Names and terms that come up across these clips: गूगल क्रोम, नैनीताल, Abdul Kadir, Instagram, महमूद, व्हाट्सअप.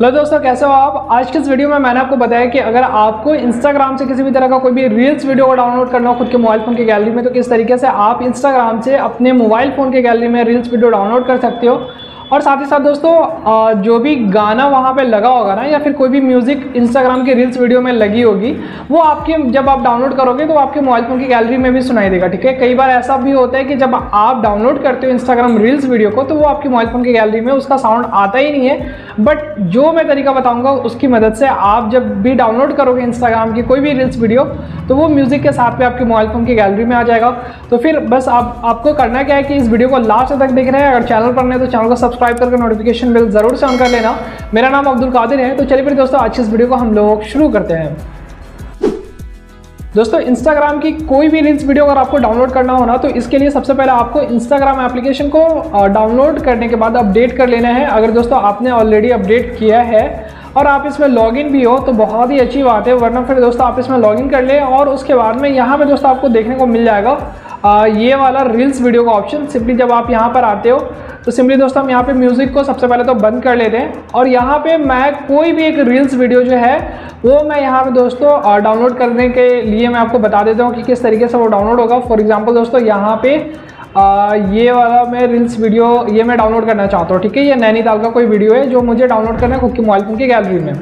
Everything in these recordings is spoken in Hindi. हेलो दोस्तों, कैसे हो आप। आज के इस वीडियो में मैंने आपको बताया कि अगर आपको इंस्टाग्राम से किसी भी तरह का कोई भी रील्स वीडियो को डाउनलोड करना हो खुद के मोबाइल फ़ोन की गैलरी में, तो किस तरीके से आप इंस्टाग्राम से अपने मोबाइल फ़ोन की गैलरी में रील्स वीडियो डाउनलोड कर सकते हो। और साथ ही साथ दोस्तों, जो भी गाना वहाँ पे लगा होगा ना, या फिर कोई भी म्यूज़िक इंस्टाग्राम के रील्स वीडियो में लगी होगी, वो आपके जब आप डाउनलोड करोगे तो आपके मोबाइल फ़ोन की गैलरी में भी सुनाई देगा। ठीक है, कई बार ऐसा भी होता है कि जब आप डाउनलोड करते हो इंस्टाग्राम रील्स वीडियो को, तो वो आपके मोबाइल फ़ोन की गैलरी में उसका साउंड आता ही नहीं है। बट जो मैं तरीका बताऊँगा उसकी मदद से आप जब भी डाउनलोड करोगे इंस्टाग्राम की कोई भी रील्स वीडियो, तो वो म्यूज़िक के साथ में आपके मोबाइल फ़ोन की गैलरी में आ जाएगा। तो फिर बस आपको करना क्या है कि इस वीडियो को लास्ट तक देख रहे हैं। अगर चैनल पर नहीं तो चैनल को सब्सक्राइब करके नोटिफिकेशन बेल जरूर से ऑन कर लेना। मेरा नाम अब्दुल कादिर है। तो चलिए फिर दोस्तों, आज इस वीडियो को हम लोग शुरू करते हैं। दोस्तों, इंस्टाग्राम की कोई भी रील्स वीडियो अगर आपको डाउनलोड करना हो ना, तो इसके लिए सबसे पहले आपको इंस्टाग्राम एप्लीकेशन को डाउनलोड करने के बाद अपडेट कर लेना है। अगर दोस्तों आपने ऑलरेडी अपडेट किया है और आप इसमें लॉगिन भी हो तो बहुत ही अच्छी बात है, वरना फिर दोस्तों आप इसमें लॉगिन कर लें और उसके बाद में यहाँ पे दोस्तों आपको देखने को मिल जाएगा ये वाला रील्स वीडियो का ऑप्शन। सिंपली जब आप यहाँ पर आते हो तो सिंपली दोस्तों हम यहाँ पे म्यूज़िक को सबसे पहले तो बंद कर लेते हैं, और यहाँ पे मैं कोई भी एक रील्स वीडियो जो है वो मैं यहाँ पे दोस्तों डाउनलोड करने के लिए मैं आपको बता देता हूँ कि किस तरीके से वो डाउनलोड होगा। फॉर एग्जाम्पल दोस्तों, यहाँ पे ये वाला मैं रील्स वीडियो ये मैं डाउनलोड करना चाहता हूँ। ठीक है, ये नैनीताल का कोई वीडियो है जो मुझे डाउनलोड करना है खुद के मोबाइल फ़ोन की गैलरी में।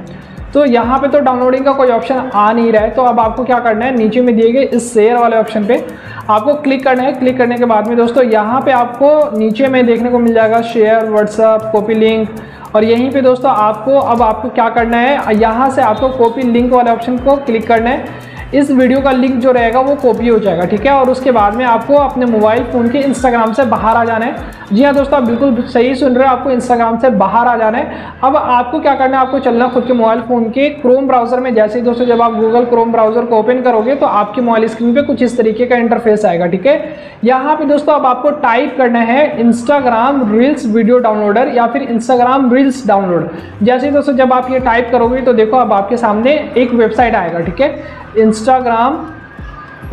तो यहाँ पे तो डाउनलोडिंग का कोई ऑप्शन आ नहीं रहा है, तो अब आपको क्या करना है, नीचे में दिए गए इस शेयर वाले ऑप्शन पे आपको क्लिक करना है। क्लिक करने के बाद में दोस्तों यहाँ पे आपको नीचे में देखने को मिल जाएगा शेयर, व्हाट्सअप, कॉपी लिंक, और यहीं पे दोस्तों आपको अब आपको क्या करना है, यहाँ से आपको कॉपी लिंक वाले ऑप्शन को क्लिक करना है। इस वीडियो का लिंक जो रहेगा वो कॉपी हो जाएगा। ठीक है, और उसके बाद में आपको अपने मोबाइल फ़ोन के इंस्टाग्राम से बाहर आ जाना है। जी हाँ दोस्तों, आप बिल्कुल सही सुन रहे हो, आपको इंस्टाग्राम से बाहर आ जाना है। अब आपको क्या करना है, आपको चलना खुद के मोबाइल फ़ोन के क्रोम ब्राउज़र में। जैसे ही दोस्तों जब आप गूगल क्रोम ब्राउज़र को ओपन करोगे तो आपकी मोबाइल स्क्रीन पर कुछ इस तरीके का इंटरफेस आएगा। ठीक है, यहाँ पर दोस्तों अब आपको टाइप करना है इंस्टाग्राम रील्स वीडियो डाउनलोडर या फिर इंस्टाग्राम रील्स डाउनलोड। जैसे दोस्तों जब आप ये टाइप करोगे तो देखो अब आपके सामने एक वेबसाइट आएगा। ठीक है, इंस्टाग्राम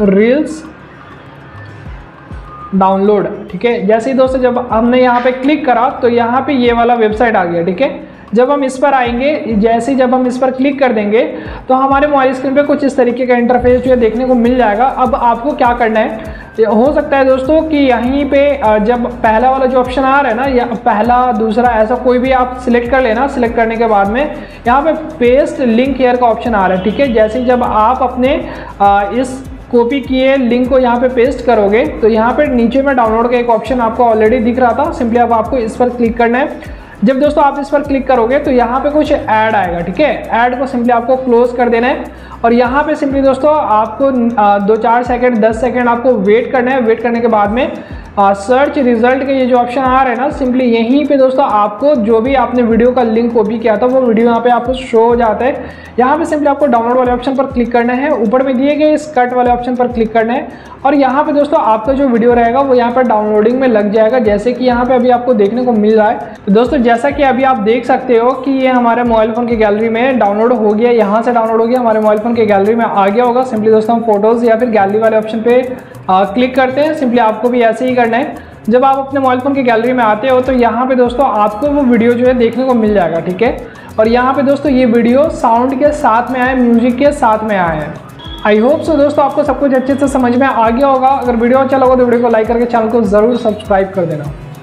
रील्स डाउनलोड। ठीक है, जैसे ही दोस्तों जब हमने यहाँ पे क्लिक करा तो यहाँ पे ये वाला वेबसाइट आ गया। ठीक है, जब हम इस पर आएंगे, जैसे ही जब हम इस पर क्लिक कर देंगे तो हमारे मोबाइल स्क्रीन पे कुछ इस तरीके का इंटरफेस जो है देखने को मिल जाएगा। अब आपको क्या करना है, हो सकता है दोस्तों कि यहीं पे जब पहला वाला जो ऑप्शन आ रहा है ना, या पहला दूसरा ऐसा कोई भी आप सिलेक्ट कर लेना। सिलेक्ट करने के बाद में यहाँ पे पेस्ट लिंक हेयर का ऑप्शन आ रहा है। ठीक है, जैसे ही जब आप अपने इस कॉपी किए लिंक को यहाँ पे पेस्ट करोगे तो यहाँ पे नीचे में डाउनलोड का एक ऑप्शन आपको ऑलरेडी दिख रहा था। सिंपली अब आपको इस पर क्लिक करना है। जब दोस्तों आप इस पर क्लिक करोगे तो यहाँ पे कुछ ऐड आएगा। ठीक है, ऐड को सिंपली आपको क्लोज कर देना है, और यहाँ पे सिंपली दोस्तों आपको 2-4 सेकंड 10 सेकंड आपको वेट करना है। वेट करने के बाद में सर्च रिजल्ट के ये जो ऑप्शन आ रहा है ना, सिंपली यहीं पे दोस्तों आपको जो भी आपने वीडियो का लिंक कॉपी किया था वो वीडियो यहाँ पे आपको शो हो जाता है। यहाँ पे सिंपली आपको डाउनलोड वाले ऑप्शन पर क्लिक करना है, ऊपर में दिए गए इस कट वाले ऑप्शन पर क्लिक करना है, और यहाँ पे दोस्तों आपका जो वीडियो रहेगा वो यहाँ पर डाउनलोडिंग में लग जाएगा। जैसे कि यहाँ पर अभी आपको देखने को मिल रहा है। तो दोस्तों जैसा कि अभी आप देख सकते हो कि ये हमारे मोबाइल फ़ोन की गैलरी में डाउनलोड हो गया, यहाँ से डाउनलोड हो गया, हमारे मोबाइल फ़ोन की गैलरी में आ गया होगा। सिंपली दोस्तों हम फोटोज़ या फिर गैलरी वाले ऑप्शन पर क्लिक करते हैं। सिंपली आपको भी ऐसे ही करना है। जब आप अपने मोबाइल फ़ोन की गैलरी में आते हो तो यहाँ पे दोस्तों आपको वो वीडियो जो है देखने को मिल जाएगा। ठीक है, और यहाँ पे दोस्तों ये वीडियो साउंड के साथ में आए, म्यूज़िक के साथ में आए। आई होप सो दोस्तों आपको सब कुछ अच्छे से समझ में आ गया होगा। अगर वीडियो अच्छा लगा तो वीडियो को लाइक करके चैनल को ज़रूर सब्सक्राइब कर देना।